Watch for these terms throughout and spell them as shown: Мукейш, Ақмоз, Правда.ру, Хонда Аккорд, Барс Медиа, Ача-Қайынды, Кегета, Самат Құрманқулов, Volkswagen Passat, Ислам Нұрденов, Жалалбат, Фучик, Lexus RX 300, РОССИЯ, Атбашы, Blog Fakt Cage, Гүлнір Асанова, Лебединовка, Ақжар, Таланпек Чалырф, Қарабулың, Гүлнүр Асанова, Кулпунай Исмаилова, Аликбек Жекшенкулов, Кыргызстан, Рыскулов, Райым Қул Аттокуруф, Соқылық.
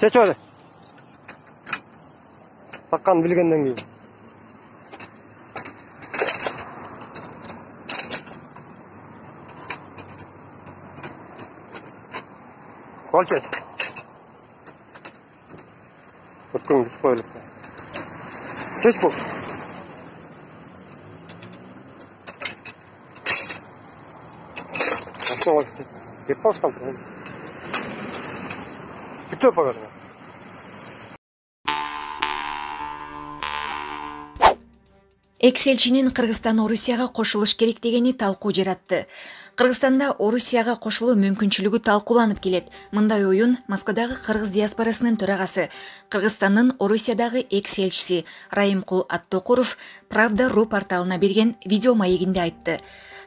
Чечор. Таққан білгенден кейін. Қолчет. Өткің дисплейлікті. Кеш бұл. Ашын оғыз. Еппауш қалды. Күтті өпағырға. Экселчинин Кыргызстан Орусияга кошулуш керек дегени талкуу жаратты. Кыргызстанда Орусияга кошулуу мүмкүнчүлүгү талкууланып келет. Мындай оюн Москвадагы кыргыз диаспорасынын төрагасы, Кыргызстандын Орусиядагы экс-элчиси Райым Қул Аттокуруф Правда.ру порталына берген видео маегинде айтты.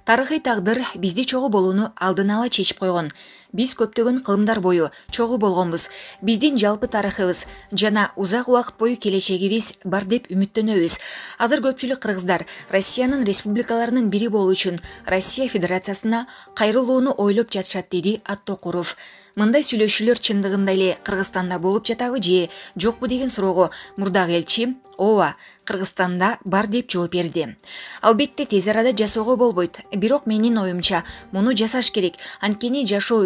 Тарыхый тагдыр бизди чогуу болууну алдын ала чечип койгон. Биз көптөгөн кылымдар бою чогуу болгонбуз. Биздин жалпы тарыхыбыз жана узак убакыт бою келечегибиз бар деп үмүттөнөбүз. Азыр көпчүлүк кыргыздар Россиянын республикаларынын бири болуу үчүн Россия Федерациясына кайрылууну ойлоп жатышат, деди Аттокуруф. Мындай сүйлөшүүлөр чындыгында эле Кыргызстанда болуп жатабы же жокпу деген суроого мурдагы элчи ооба, Кыргызстанда бар деп жооп берди. Албетте тез арада жасоого болбойт, бирок менин оюмча муну жасаш керек, анткени жашоо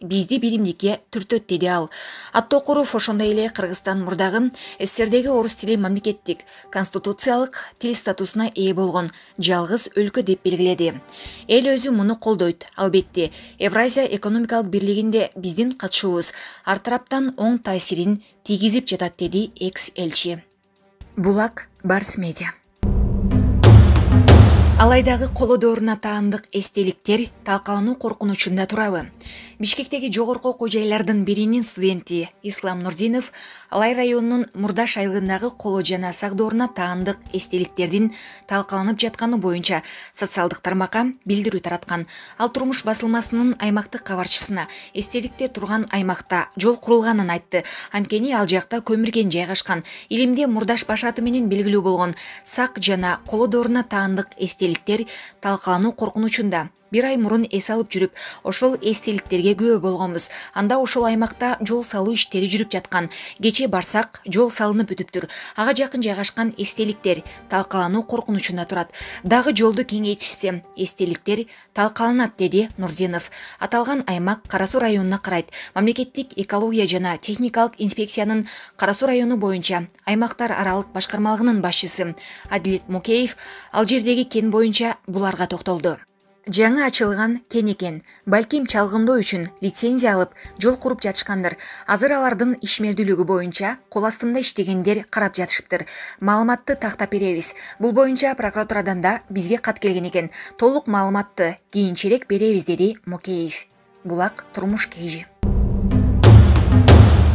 бизди биримдикке түртөт, деди ал. Аттокуруф ошондой эле Кыргызстан мурдагы эссердеги орус тили мамлекеттик конституциялык тил статусуна ээ болгон жалгыз өлкө деп белгиледи. Эл өзү муну колдойт. Албетте, Евразия экономикалык бирлигинде биздин катышуубуз ар тараптан оң таасирин тийгизип жатат, деди экс-элчи. Булак, Барс Медиа. Алайдағы қолодорына таандық естеліктер талқалану қорқынышында тұрабы. Бишкектегі жоғарғы қожайлардың бірінің студенті Ислам Нұрденов Алай районының Мурдаш айылындағы қоло жана сагдорына таандық естеліктердің талқаланып жатқаны бойынша социалдық тармаққа билдирүү таратқан. Ал Турмуш басылмасының аймақтық кабарчысына естелікте тұрған аймақта жол құрылғанын айтты. Анткени ал жақта көмірген жайгашкан, илимде Мурдаш башаты менен белгилүү болгон сак жана қолодорына таандық естеліктер талқылану қорқынышында. Бир ай мурун эс алып жүрүп, ошол эстеликтерге күбө болгонбуз. Анда ошол аймакта жол салуу иштери жүрүп жаткан. Кече барсак, жол салынып өтүптүр. Ага жакын жайгашкан эстеликтер талкалануу коркунучунда турат. Дагы жолду кеңейтишсе, эстеликтер талкаланат, деди Нурденов. Аталган аймак Кара Суу районуна карайт. Мамлекеттик экология жана техникалык инспекциянын Кара Суу району боюнча аймактар аралык башкармалыгынын башчысы Адилет Мукейш ал жердеги кен боюнча буларга токтолду. Жаңа ачылған кен екен, бәлким чалғындоо үчүн лицензия алып, жол куруп жатышкандыр. Азыр алардын ишмердүүлүгү боюнча кол астында иштегендер карап жатышыптыр. Маалыматты тактап беребиз. Бул боюнча прокуратурадан да бизге кат келген экен. Толук маалыматты кийинчерээк беребиз, деди Мукейш. Булак, Турмуш Кежи.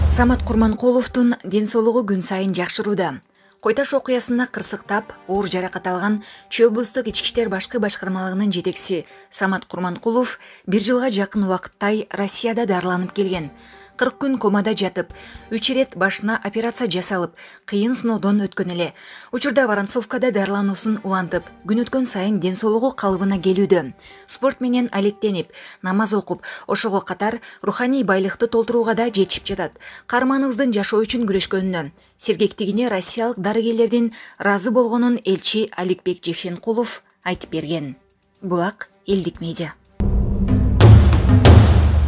Самат Құрманқоловтун ден соолугу күн сайын жакшырууда. Койташ окуясына кырсыктап, оор жаракат алган Чүй облустук ички иштер башкы башкармалыгынын жетекчиси Самат Құрманқулов бир жылга жакын убакыттай Россияда дарыланып келген. 40 күн комада жатып, 3 ирет башына операция жасалып, кыйын сыноодон өткөн эле. Учурда Воронцовкада дарылануусун улантып, күн өткөн сайын ден соолугу калыбына келүүдө. Спорт менен алектенип, намаз окуп, ошого катар руханий байлыкты толтурууга да жетишип жатат. Карманыңыздын жашоо үчүн күрөшкөнүнө, сергектигине россиялык дарыгерлердин разы болгонун элчи Аликбек Жекшенкулов айтып берген. Булак, Элдик Медиа.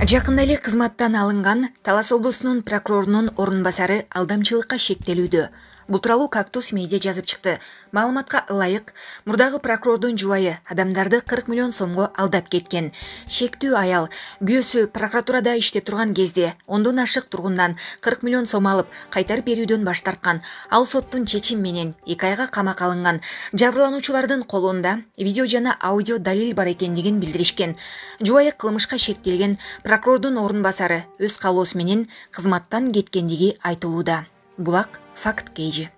Жақында эле кызматтан алынган Талас облусунун прокурорунун орун басары алдамчылыкка шектелүүдө. Бул тууралуу Кактус медиа жазып чыкты. Маалыматка ылайык, мурдагы прокурордун жубайы адамдарды 40 миллион сомго алдап кеткен. Шектүү аял күйөөсү прокуратурада иштеп турган кезде ондон ашык тургундан 40 миллион сом алып, кайтарып берүүдөн баш тарткан. Ал соттун чечим менен 2 айга камакка алынган. Жабырлануучулардын колунда видео жана аудио далил бар экендигин билдиришкен. Жубайы кылмышка шектелген прокурордун орун басары өз каалоосу менен кызматтан кеткендиги айтылууда. Blog Fakt Cage.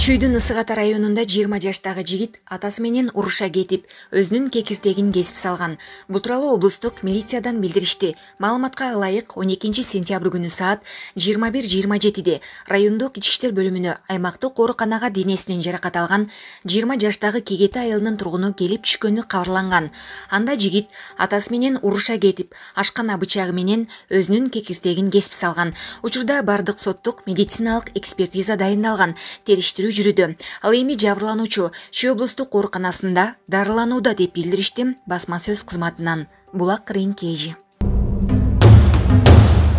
Чөйдің Ысығат районында 20 жаштағы жігіт атасыменен ұрыша кетіп, өзінің кекіртегін кесіп салған. Бұл туралы облыстық милициядан білдірішті. Маалыматқа лайық 12 сентябрь күні саат 21:27-де райондық ішкіштер бөліміні аймақтық қорықанаға денесінен жарақат алған 20 жаштағы Кегета айылының тұрғыны келіп түшкені қабарланған. Анда жігіт атасыменен ұрыша кетіп, ашқана бычағыменен өзінің кекіртегін кесіп салған. Учурда бардық соттық медициналық экспертиза дайындалған. Теріштіру жүрді. Ал эми жабырлануучу Чүй облыстық қорқанасында дарыланууда деп билдиришти басма сөз кызматынан. Blog Fakt Cage.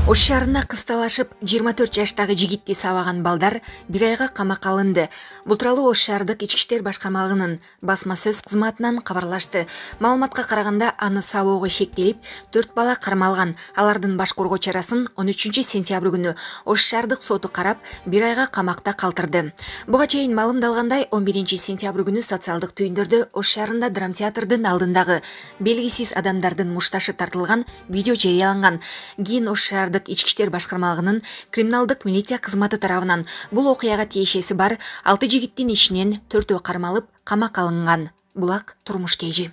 Ош шарына қысталашып 24 жаштағы жигитти сабаған балдар бир айга камакка алынды. Бул тууралуу Ош шаардык ички иштер башкармалыгынын басма сөз кызматынан кабарлашты. Маалыматка караганда аны сабоого шектелип 4 бала кармалган. Алардын баш коргоо чарасын 13 сентябрь күнү Ош шаардык соту карап бир айга камакта калтырды. Буга чейин маалымдалгандай 11 сентябрь күнү социалдык түйүндөрдө Ош шаарында драм театрдын алдындагы белгисиз адамдардын мушташы тартылган видео жарыяланган. Кийин Ош шаар Ичкиштер башкармалыгынын криминалдык милиция кызматы тарабынан бул окуяга тиешеси бар 6 жигиттин ичинен 4-өө кармалып камакка алынган. Булак турмуш кежи.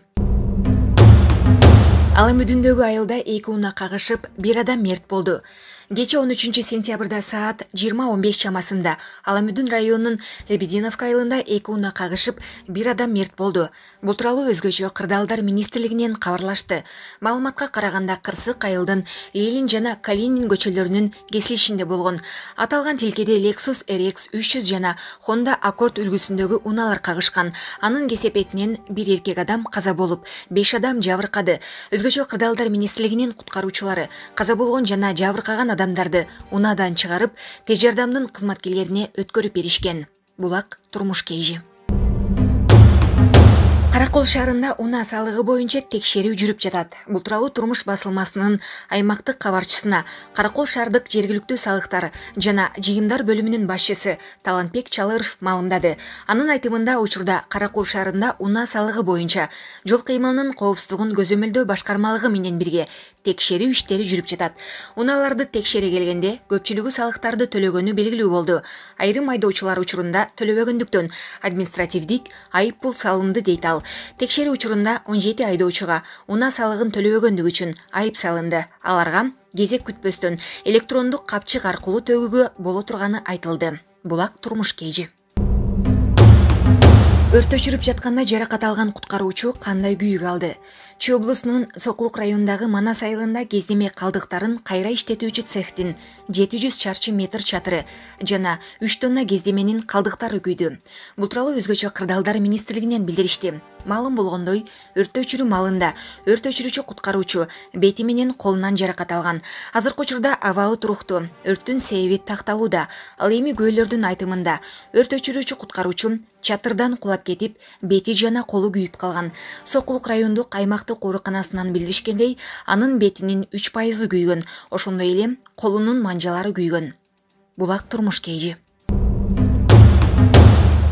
Ал Мүдүндөгү айылда эки унаа кагышып бир адам мерт болду. Кече 13 сентябрда саат 20:15 чамасында Аламүдүн районунун Лебединовка айылында эки унаа кагышып бир адам мерт болду. Бул тууралуу Өзгөчө кырдаалдар министрлигинен кабарлашты. Маалыматка караганда Кырсык айылдын Ленин жана Калинин көчөлөрүнүн кесилишинде болгон. Аталган тилкеде Лексус RX 300 жана Хонда Аккорд үлгүсүндөгү унаалар кагышкан. Анын кесепетинен бир эркек адам каза болуп, 5 адам жабыркады. Өзгөчө кырдаалдар министрлигинин куткаруучулары каза болгон жана жабыркаган адамдарды унадан чыгарып, тез жардамдын кызматкерлерине өткөрүп беришкен. Булак турмуш кежи. Каракол шаарында унаа салыгы боюнча текшерүү жүрүп жатат. Бул тууралуу турмуш басылмасынын аймактык кабарчысына Каракол шаардык жергиликтүү салыктар жана жыйымдар бөлүмүнүн башчысы Таланпек Чалырф маалымдады. Анын айтымында учурда Каракол шаарында унаа салыгы боюнча жол кыймылынын коопсуздугун көзөмөлдөө башкармалыгы менен бирге текшерүү иштери жүрүп жатат. Унааларды текшере келгенде көпчүлүгү салыктарды төлөгөнү белгилүү болду. Айрым айдоочулар учурунда төлөбөгөндүктөн административдик айып пул салынды дейт ал. Текшерүү учурунда 17 айдоочуга унаа салыгын төлөбөгөндүгү үчүн айып салынды. Аларга кезек күтпөстөн электрондук капчык аркылуу төгүүгө боло турганы айтылды. Булак турмуш кежи. Өрт өчүрүп жатканда жаракат алган куткаруучу кандай күйүк алды. Чүй облусунун Соқылық райондағы Манас айылында кездеме қалдықтарын қайра иштетүүчү цехтин 700 чарчы метр чатыры жана 3 тонна кездеменин қалдықтары күйді. Бул тууралуу Өзгөчө кырдаалдар министрлигинен билдиришти. Маалым болгондой, өрттө өчүрүү малында өрт өчүрүүчү куткаруучу бети менен колунан жаракат алган. Азыркы учурда абалы туруктуу. Өрттүн себеби такталууда. Ал эми көйлөрдүн айтымында өрт өчүрүүчү куткаруучу чатырдан кулап кетип, бети жана колу күйүп калган. Соқылық райондук аймактык ооруканасынан билдиришкендей, анын бетинин 3% күйгөн, ошондой эле колунун манжалары күйгөн. Булак турмуш кежи.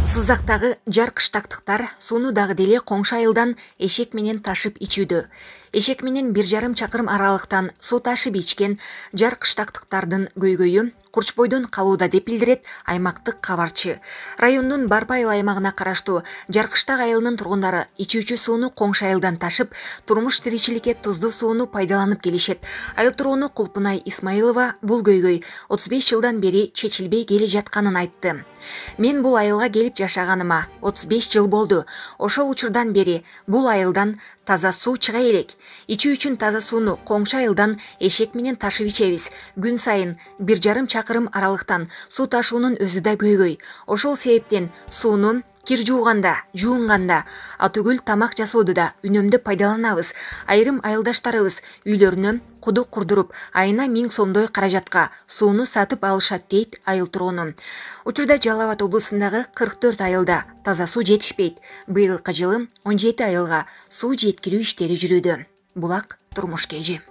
Сыздактагы жаркыштактыктар сууну дагы деле коңшу айылдан эшек менен ташып ичүүдө. Эшек менен 1,5 чакырым аралыктан суу ташып ичкен жаркыштактыктардын көйгөйү Курчбойдон калууда деп билдирет аймактык кабарчы. Райондун Барбай аймагына караштуу Жаркыштак айылынын тургундары ичүүчү сууну коңшу айылдан ташып, турмуш тиричиликке туздуу сууну пайдаланып келишет. Айыл тургуну Кулпунай Исмаилова бул көйгөй 35 жылдан бери чечилбей келе жатканын айтты. Мен бул айылга келип жашаганыма 35 жыл болду. Ошол учурдан бери бул айылдан таза суу чыга элек. Ичүү үчүн таза сууну коңшу айылдан эшек менен ташып ичебиз. Күн сайын 1,5 чакырым аралыктан суу ташуунун өзү да көйгөй. Ошол себептен сууну кир жууганда, жуунганда, атөгүл тамак жасоодо да үнөмдү пайдаланабыз. Айрым айылдаштарыбыз үйлөрүнө кудук курдуруп, айына 1000 сомдой каражатка сууну сатып алышат дейт айыл тургуну. Учурда Жалалбат облусундагы 44 айылда таза суу жетишпейт. Быйылкы жылы 17 айылга суу жеткирүү иштери жүрүүдө. Булак турмуш кежи.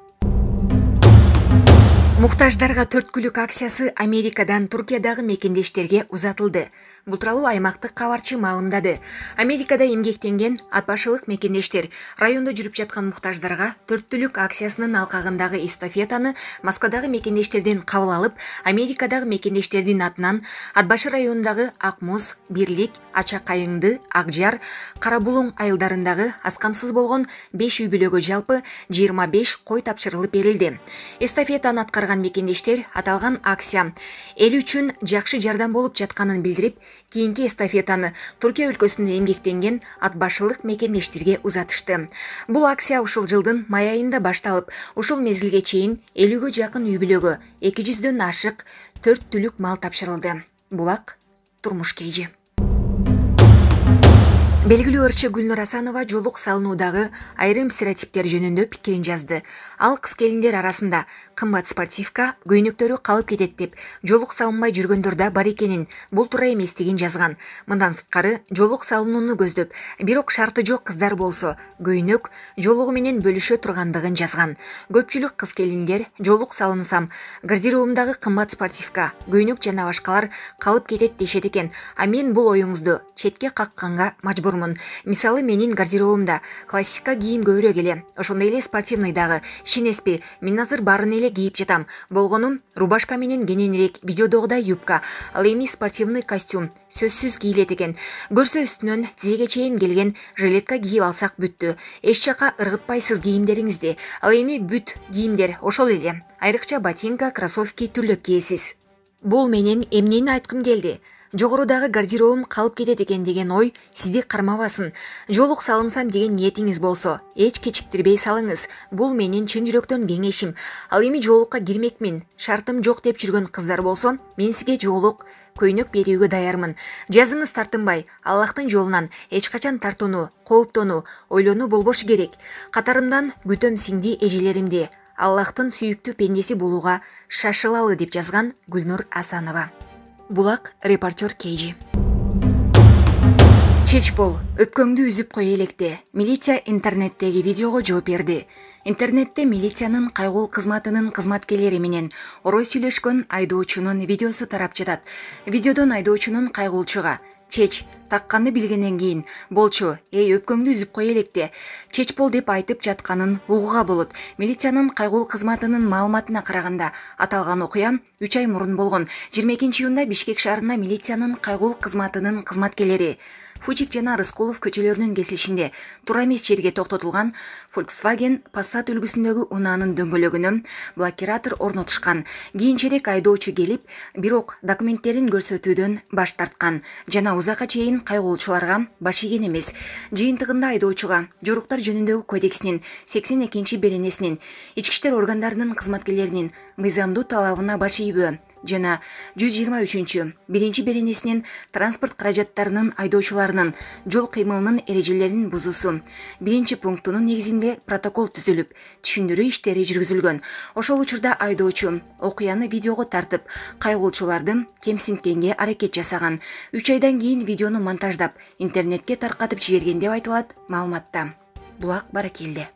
Муктаждарга 4 күлүк акциясы Америкадан Туркиядағы мекендештерге узатылды. бұлтыралу аймақтық қаварчы малымдады. Америкада емгектенген атбашылық мекендештер районда жүріп жатқан мұқтаждарға төрттілік акциясының алқағындағы эстафетаны Москвадағы мекендештерден қабыл алып, Америкадағы мекендештердің атынан Атбашы райондағы Ақмоз, Бірлік, Ача-Қайынды, Ақжар, Қарабулың айылдарындағы асқамсыз болған 5 үй бөлігі жалпы 25 қой тапшырылып берілді. Эстафетаны атқарған мекендештер аталған акция ел үшін жақсы жәрдем болып жатқанын білдіріп, кейінгі эстафетаны Түркия өлкөсінде еңбектенген атбашылық мекендештерге ұзатышты. Бұл акция ушул жылдың май айында башталып, ушул мезгилге чейин 50-гө жакын үй бүлөгө 200-дөн ашык 4 түлүк мал тапшырылды. Булак турмуш кейжи. Белгілі өрші Гүлнір Асанова жолық салынудағы айрым стереотиптер жөнінде пікірін жазды. Ал қыз келіндер арасында қымбат спортивка көйнөктөрү қалып кетет деп, жолық салынбай жүргөндөрдө бар экенин, бұл тура эмес деген жазған. Мындан сырткары жолық салынууну көздөп, бирок шарты жок қыздар болсо, көйнөк жолугу менен бөлүшө тургандыгын жазған. Көпчүлүк қыз келіндер жолық салынсам, гардеробумдагы қымбат спортивка, көйнөк жана башкалар қалып кетет дешет экен. А мен бул оюңузду четке қаққанга мажбур. Мисалы, менин гардеробумда классика кийим көбүрөөк эле, ошондой эле спортивныйдагы шинеспи, мен азыр барын эле кийип жатам. Болгонум рубашка менен кененирээк, видеодогудай юбка, ал эми спортивный костюм сөзсүз кийилет экен. Көрсө үстүнөн тизеге чейин келген жилетка кийип алсак бүттү. Эч жака ыргытпайсыз кийимдериңизди, ал эми бүт кийимдер ошол эле. Айрыкча ботинка, кроссовки түрлөп кийесиз. Бул менен эмнени айткым келди? Жогорудағы гардеробым қалып кетет екен деген ой сізді қармабасын. Жолық салынсам деген ниетіңіз болса, еч кечіктірбей салыңыз. Бұл менен чын жүректен кеңешім. Ал эми жолыққа кирмек мен, шартым жоқ деп жүрген қыздар болсам, мен сізге жолық көйнөк берүүгө даярмын. Жазыңыз тартынбай, Аллахтың жолынан эч качан тартынуу, кооптонуу, ойлонуу болбош керек. Катарымдан күтөм сиңди эжелеримди. Аллахтың сүйүктүү пендеси болууга шашылалы деп жазган Гүлнүр Асанова. Булак репортер Кейжи. Чечпол, өпкөңді үзіп қой електе. Милиция интернеттегі видеоға жооп берді. Интернетте милицияның қайғыл қызматының қызматкерлері менен орой сүйлөшкөн айдоочунун видеосу тарап жатат. Видеодон айдоочунун кайгылчуга чеч таққанды білгеннен кейін, болчу, эй өпкөңді үзіп қой електе, чечпол деп айтып жатқанын угууга болот. Милицияның кайгыл кызматынын маалыматына караганда, аталган окуя 3 ай мурун болгон. 22-июнда Бишкек шаарына милициянын кайгыл кызматынын кызматкерлери Фучик жана Рыскулов көчөлөрүнүн кесилишинде туура эмес жерге токтотулган Volkswagen Passat үлгүсүндөгү унаанын дөңгөлөгүнө блокиратор орнотушкан. Кийинчерээк айдоочу келип, бирок документтерин көрсөтүүдөн баш тарткан жана узакка чейин кайгылчыларга баш ийген эмес. Жыйынтыгында айдоочуга жоруктар жөнүндөгү кодексинин 82-чи беренесинин ички иштер органдарынын кызматкерлеринин мыйзамдуу талабына баш ийбөө жана 123-1 беренесинин транспорт каражаттарынын айдоочуларынын жол кыймылынын эрежелерин бузуусу 1-чи пунктунун негизинде протокол түзүлүп, түшүндүрүү иштери жүргүзүлгөн. Ошол учурда айдоочу окуяны видеого тартып, кайгылчыларды кемсинткенге аракет жасаган. 3 айдан кийин видеону монтаждап, интернетке таркатып жиберген деп айтылат маалыматта. Булак баракелде.